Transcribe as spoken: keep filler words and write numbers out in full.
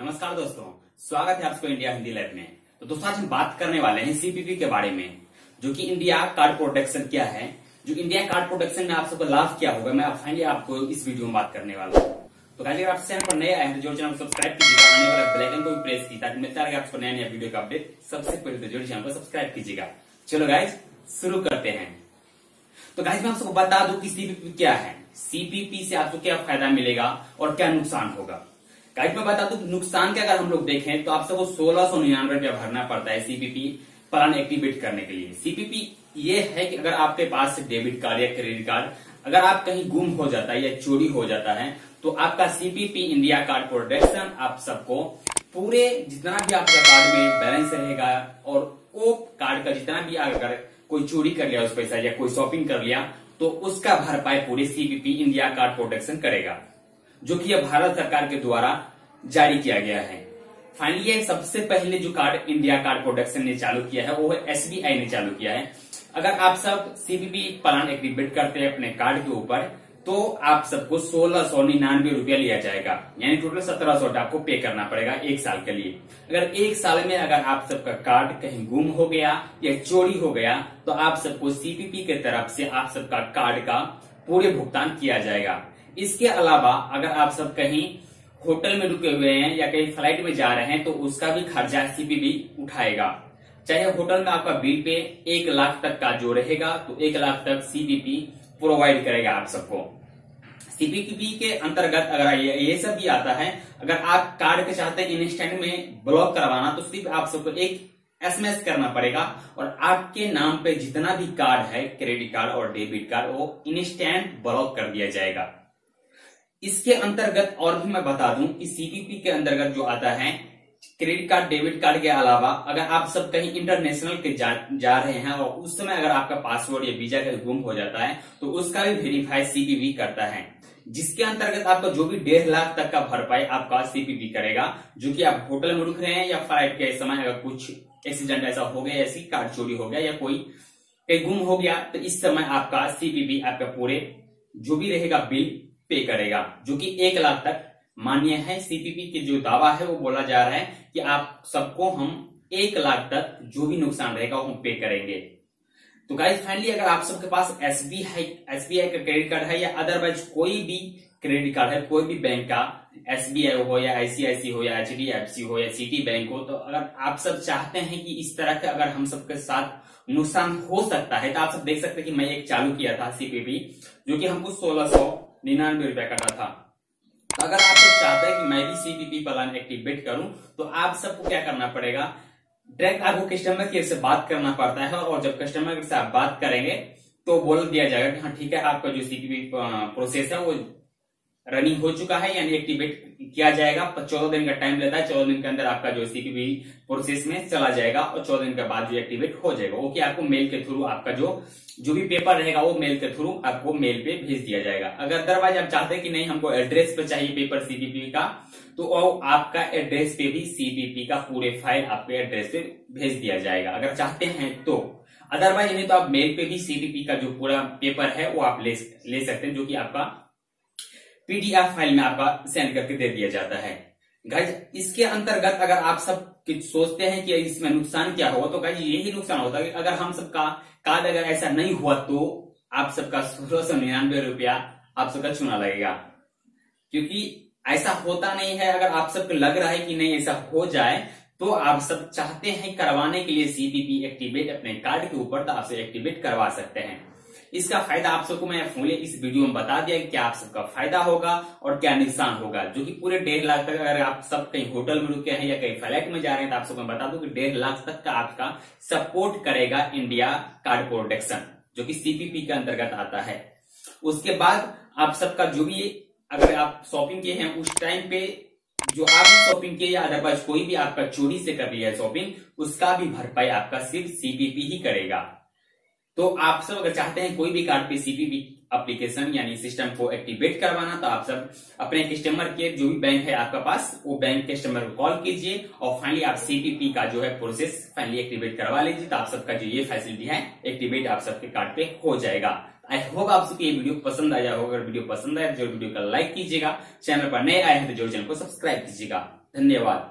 नमस्कार दोस्तों, स्वागत है आपको इंडिया हिंदी लाइव में। तो दोस्तों आज हम बात करने वाले हैं सीपीपी के बारे में, जो कि इंडिया कार्ड प्रोटेक्शन क्या है, जो इंडिया कार्ड प्रोटेक्शन में आप सबको लाभ क्या होगा। मैं फाइनली आपको इस वीडियो में बात करने वाला हूँ। तो गाइस अगर आप चैनल पर नए आए हैं तो जरूर चैनल को सब्सक्राइब कीजिएगा, आने वाला बेल आइकन को भी प्रेस कीजिए ताकि मिलता रहे आपको नया नया वीडियो का अपडेट सबसे पहले। तो जरूर चैनल को सब्सक्राइब कीजिएगा। चलो गाइस शुरू करते हैं। तो गाइस मैं आपको बता दूं कि सीपीपी क्या है, सीपीपी से आपको क्या फायदा मिलेगा और क्या नुकसान होगा। गाइस मैं बता दूं नुकसान क्या, अगर हम लोग देखें तो आप सबको सोलह सौ निन्यानवे रुपया भरना पड़ता है सीपीपी प्लान एक्टिवेट करने के लिए। सीपीपी ये है कि अगर आपके पास डेबिट कार्ड या क्रेडिट कार्ड अगर आप कहीं गुम हो जाता है या चोरी हो जाता है तो आपका सीपीपी इंडिया कार्ड प्रोटेक्शन आप सबको पूरे जितना भी आपका कार्ड में बैलेंस रहेगा और वो कार्ड का जितना भी अगर कोई चोरी कर लिया उस पैसा या कोई शॉपिंग कर लिया तो उसका भरपाई पूरे सीपीपी इंडिया कार्ड प्रोटेक्शन करेगा, जो कि यह भारत सरकार के द्वारा जारी किया गया है। फाइनली सबसे पहले जो कार्ड इंडिया कार्ड प्रोटेक्शन ने चालू किया है वो है एसबीआई ने चालू किया है। अगर आप सब सीपीपी प्लान एक्टिवेट करते हैं अपने कार्ड के ऊपर तो आप सबको सोलह सौ निन्यानवे रुपया लिया जाएगा, यानी टोटल सत्रह सौ आपको पे करना पड़ेगा एक साल के लिए। अगर एक साल में अगर आप सबका कार्ड कहीं गुम हो गया या चोरी हो गया तो आप सबको सीपीपी के तरफ से आप सबका कार्ड का पूरे भुगतान किया जाएगा। इसके अलावा अगर आप सब कहीं होटल में रुके हुए हैं या कहीं फ्लाइट में जा रहे हैं तो उसका भी खर्चा सीपीपी उठाएगा। चाहे होटल में आपका बिल पे एक लाख तक का जो रहेगा तो एक लाख तक सीपीपी प्रोवाइड करेगा आप सबको। सीपीपी के अंतर्गत अगर ये, ये सब भी आता है। अगर आप कार्ड के चाहते हैं इंस्टेंट में ब्लॉक करवाना तो सिर्फ आप सबको एक एसएमएस करना पड़ेगा और आपके नाम पे जितना भी कार्ड है क्रेडिट कार्ड और डेबिट कार्ड वो इंस्टेंट ब्लॉक कर दिया जाएगा। इसके अंतर्गत और भी मैं बता दूं कि सीपीपी के अंतर्गत जो आता है क्रेडिट कार्ड डेबिट कार्ड के अलावा अगर आप सब कहीं इंटरनेशनल के जा, जा रहे हैं और उस समय अगर आपका पासवर्ड या वीजा कहीं गुम हो जाता है तो उसका भी वेरीफाई सीपीपी करता है, जिसके अंतर्गत आपका जो भी डेढ़ लाख तक का भरपाई आपका सीपीपी करेगा, जो कि आप होटल में रुक रहे हैं या फ्लाइट के समय अगर कुछ एक्सीडेंट ऐसा हो गया, ऐसी कार्ड चोरी हो गया या कोई कहीं गुम हो गया तो इस समय आपका सीपीपी आपका पूरे जो भी रहेगा बिल पे करेगा, जो कि एक लाख तक मान्य है। सीपीपी के जो दावा है वो बोला जा रहा है कि आप सबको हम एक लाख तक जो भी नुकसान रहेगा हम पे करेंगे। तो गाइस फाइनली अगर आप सबके पास एसबीआई एसबीआई का क्रेडिट कार्ड है या अदरवाइज कोई भी क्रेडिट कार्ड है, कोई भी बैंक का एसबीआई हो या आईसीआईसीआई हो या एच डी एफ सी हो या सिटी बैंक हो, तो अगर आप सब चाहते हैं कि इस तरह का अगर हम सबके साथ नुकसान हो सकता है तो आप सब देख सकते हैं कि मैं एक चालू किया था सीपीपी जो कि हमको सोलह सौ निन्यानवे रुपया कटा था। तो अगर आप सब चाहते हैं कि मैं भी सीपीपी प्लान एक्टिवेट करूं तो आप सबको क्या करना पड़ेगा, डायरेक्ट आपको कस्टमर केयर से बात करना पड़ता है और जब कस्टमर केयर से आप बात करेंगे तो बोल दिया जाएगा कि हाँ ठीक है आपका जो सीपीपी प्रोसेस है वो रनिंग हो चुका है, यानी एक्टिवेट किया जाएगा। चौदह दिन का टाइम लेता है, चौदह दिन के अंदर आपका जो सीपीपी प्रोसेस में चला जाएगा और चौदह दिन के बाद जो एक्टिवेट हो जाएगा। ओके, आपको मेल के थ्रू आपका जो जो भी पेपर रहेगा वो मेल के थ्रू आपको मेल पे भेज दिया जाएगा। अगर अदरवाइज आप चाहते हैं कि नहीं हमको एड्रेस पे चाहिए पेपर सीपीपी का तो आपका एड्रेस पे भी सीपीपी का पूरे फाइल आपके एड्रेस पे भेज दिया जाएगा अगर चाहते हैं तो। अदरवाइज नहीं तो आप मेल पे भी सीपीपी का जो पूरा पेपर है वो आप ले ले सकते हैं, जो कि आपका पीडीएफ फाइल में आपका सेंड करके दे दिया जाता है। गाइस इसके अंतर्गत अगर आप सब कुछ सोचते हैं कि इसमें नुकसान क्या होगा तो गाइस यही नुकसान होता है कि अगर हम सबका कार्ड अगर ऐसा नहीं हुआ तो आप सबका सोलह सौ निन्यानवे रुपया आप सबका चुना लगेगा, क्योंकि ऐसा होता नहीं है। अगर आप सबको लग रहा है कि नहीं ऐसा हो जाए तो आप सब चाहते हैं करवाने के लिए सीपीपी एक्टिवेट अपने कार्ड के ऊपर तो आपसे एक्टिवेट करवा सकते हैं। इसका फायदा आप सबको मैं फूले इस वीडियो में बता दिया कि क्या आप सबका फायदा होगा और क्या नुकसान होगा, जो कि पूरे डेढ़ लाख तक अगर आप सब कहीं होटल में रुके हैं या कहीं फ्लाइट में जा रहे हैं तो आप सबको मैं बता दूं कि डेढ़ लाख तक का आपका सपोर्ट करेगा इंडिया कार्ड प्रोटेक्शन, जो कि सीपीपी के अंतर्गत आता है। उसके बाद आप सबका जो भी अगर आप शॉपिंग किए हैं उस टाइम पे जो आपने शॉपिंग किए या अदरवाइज कोई भी आपका चोरी से कर लिया है शॉपिंग उसका भी भरपाई आपका सिर्फ सीपीपी ही करेगा। तो आप सब अगर चाहते हैं कोई भी कार्ड पे सीपीपी एप्लीकेशन यानी सिस्टम को एक्टिवेट करवाना तो आप सब अपने कस्टमर केयर जो भी बैंक है आपका पास वो बैंक कस्टमर को कॉल कीजिए और फाइनली आप सीपीपी का जो है प्रोसेस फाइनली एक्टिवेट करवा लीजिए। तो आप सबका जो ये फैसिलिटी है एक्टिवेट आप सबके कार्ड पे हो जाएगा। आई होप आप सबको ये वीडियो पसंद आया होगा। अगर वीडियो पसंद आए तो जरूर वीडियो का लाइक कीजिएगा, चैनल पर नए आए हैं तो जरूर चैनल को सब्सक्राइब कीजिएगा। धन्यवाद।